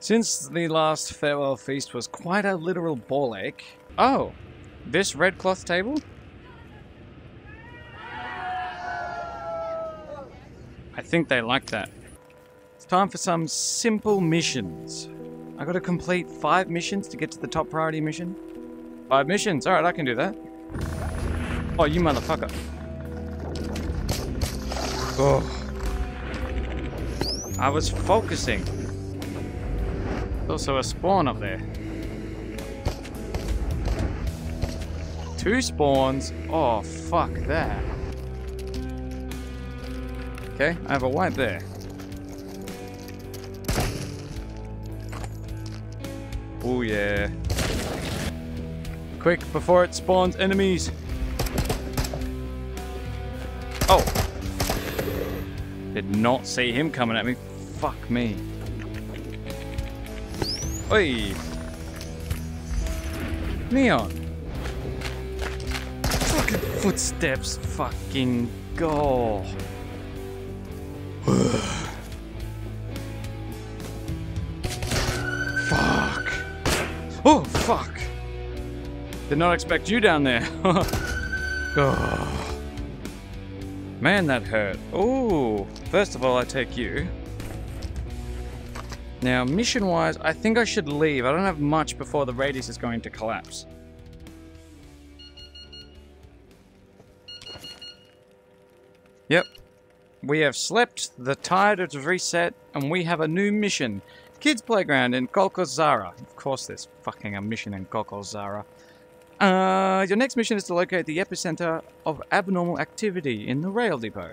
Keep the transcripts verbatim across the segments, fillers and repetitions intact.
Since the last farewell feast was quite a literal ball ache. Oh, this red cloth table? I think they like that. It's time for some simple missions. I gotta complete five missions to get to the top priority mission. Five missions, alright, I can do that. Oh, you motherfucker. Oh. I was focusing. There's also a spawn up there. Two spawns? Oh, fuck that. Okay, I have a white there. Oh yeah. Quick, before it spawns enemies. Oh. Did not see him coming at me. Fuck me. Oi. Neon. Fucking footsteps. Fucking go. Fuck. Oh, fuck. Did not expect you down there. Oh. Man, that hurt. Ooh. First of all, I take you. Now, mission-wise, I think I should leave. I don't have much before the radius is going to collapse. Yep. We have slept, the tide has reset, and we have a new mission. Kids Playground in Kolkhoz Zarya. Of course there's fucking a mission in Kolkhoz Zarya. Uh, your next mission is to locate the epicenter of abnormal activity in the rail depot.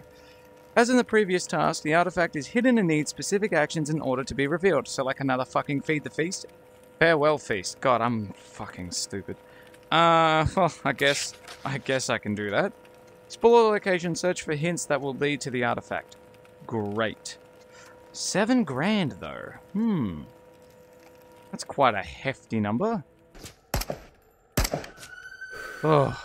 As in the previous task, the artifact is hidden and needs specific actions in order to be revealed. So like another fucking feed the feast? Farewell feast. God, I'm fucking stupid. Uh, well, I guess, I guess I can do that. Explore the location, search for hints that will lead to the artifact. Great. Seven grand, though. Hmm. That's quite a hefty number. Oh.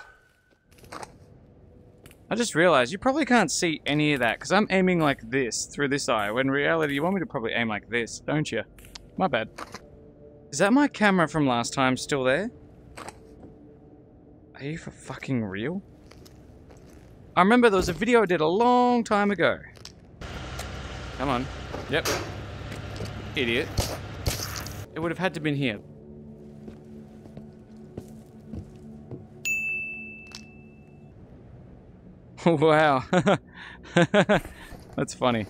I just realized you probably can't see any of that, because I'm aiming like this, through this eye, when in reality you want me to probably aim like this, don't you? My bad. Is that my camera from last time still there? Are you for fucking real? I remember there was a video I did a long time ago. Come on. Yep. Idiot. It would have had to have been here. Wow. That's funny.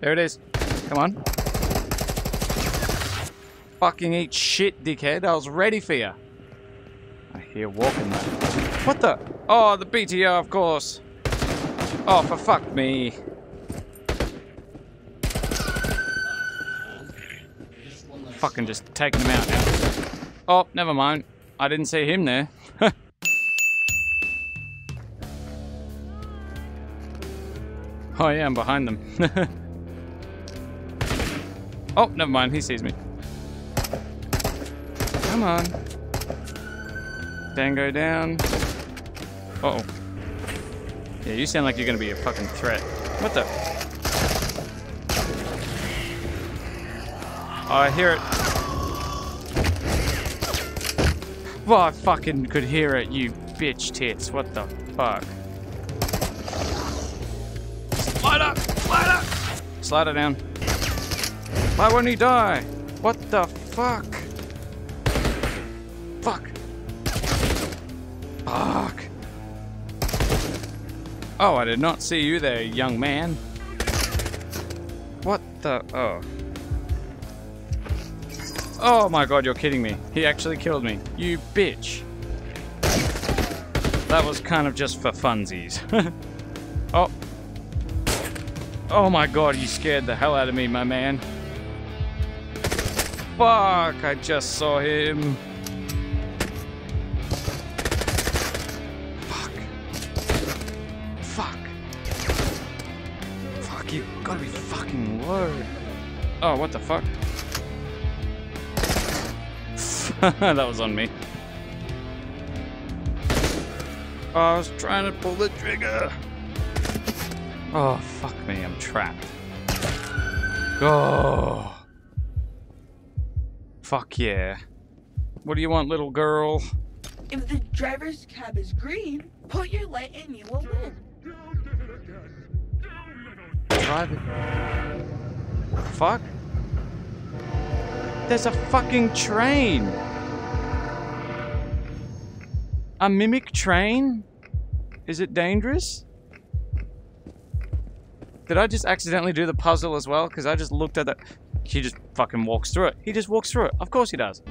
There it is. Come on. Fucking eat shit, dickhead. I was ready for you. I hear walking though. What the? Oh, the B T R, of course. Oh, for fuck me. Fucking just taking him out now. Oh, never mind. I didn't see him there. Oh yeah, I'm behind them. Oh, never mind. He sees me. Come on. Dango down. Uh oh. Yeah, you sound like you're gonna be a fucking threat. What the? Oh, I hear it. Well, I fucking could hear it, you bitch tits. What the fuck? Slide up! Slide up! Slide it down. Why won't he die? What the fuck? Fuck. Fuck. Oh, I did not see you there, young man. What the? Oh. Oh my god, you're kidding me. He actually killed me. You bitch. That was kind of just for funsies. Oh. Oh my god, you scared the hell out of me, my man. Fuck, I just saw him. Gotta be fucking low. Oh, what the fuck? That was on me. Oh, I was trying to pull the trigger. Oh, fuck me, I'm trapped. Go. Fuck yeah. What do you want, little girl? If the driver's cab is green, put your light and you will win. Drive it. Fuck. There's a fucking train. A mimic train? Is it dangerous? Did I just accidentally do the puzzle as well? Because I just looked at that. He just fucking walks through it. He just walks through it. Of course he does.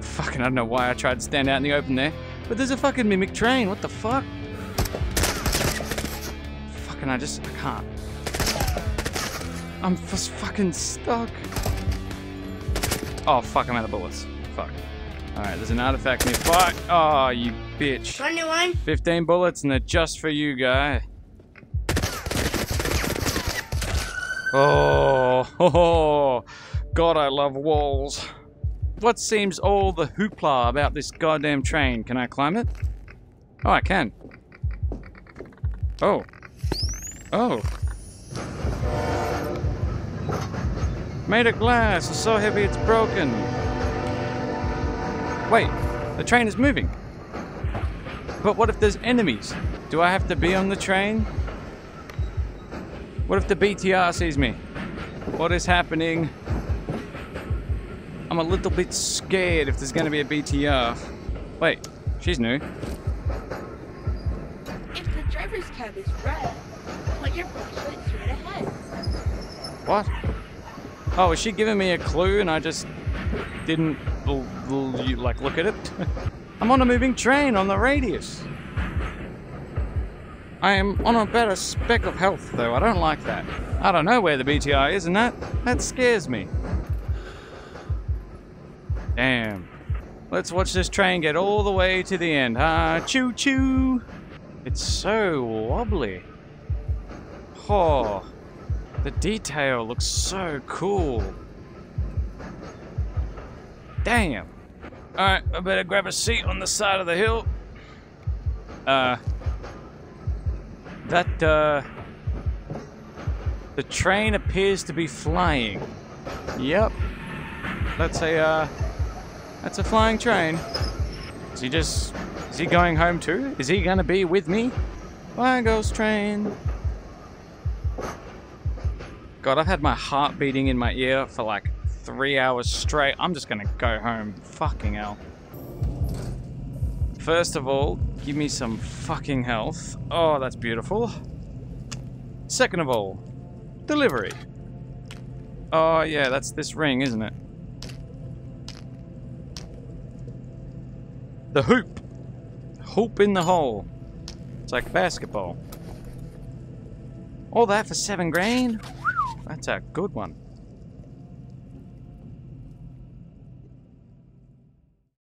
Fucking, I don't know why I tried to stand out in the open there. But there's a fucking mimic train. What the fuck? Fucking, I just, I can't. I'm just fucking stuck. Oh, fuck, I'm out of bullets. Fuck. Alright, there's an artifact near. Fuck! Oh, you bitch. Got a new one? fifteen bullets and they're just for you, guy. Oh, oh, God, I love walls. What seems all the hoopla about this goddamn train? Can I climb it? Oh, I can. Oh. Oh. Made of glass. It's so heavy it's broken. Wait, the train is moving. But what if there's enemies? Do I have to be on the train? What if the B T R sees me? What is happening? I'm a little bit scared if there's gonna be a B T R. Wait, she's new. If the driver's cab is red, put your flashlight straight ahead. What? Oh, is she giving me a clue and I just didn't like look at it? I'm on a moving train on the radius. I am on a better speck of health, though. I don't like that. I don't know where the B T R is, and that, that scares me. Damn. Let's watch this train get all the way to the end. Ah, choo-choo. It's so wobbly. Oh, the detail looks so cool. Damn. All right, I better grab a seat on the side of the hill. Uh... That, uh, the train appears to be flying. Yep. That's a, uh, that's a flying train. Is he just, is he going home too? Is he gonna be with me? Flying ghost train. God, I've had my heart beating in my ear for like three hours straight. I'm just gonna go home. Fucking hell. First of all, give me some fucking health. Oh, that's beautiful. Second of all, delivery. Oh, yeah, that's this ring, isn't it? The hoop. Hoop in the hole. It's like basketball. All that for seven grand? That's a good one.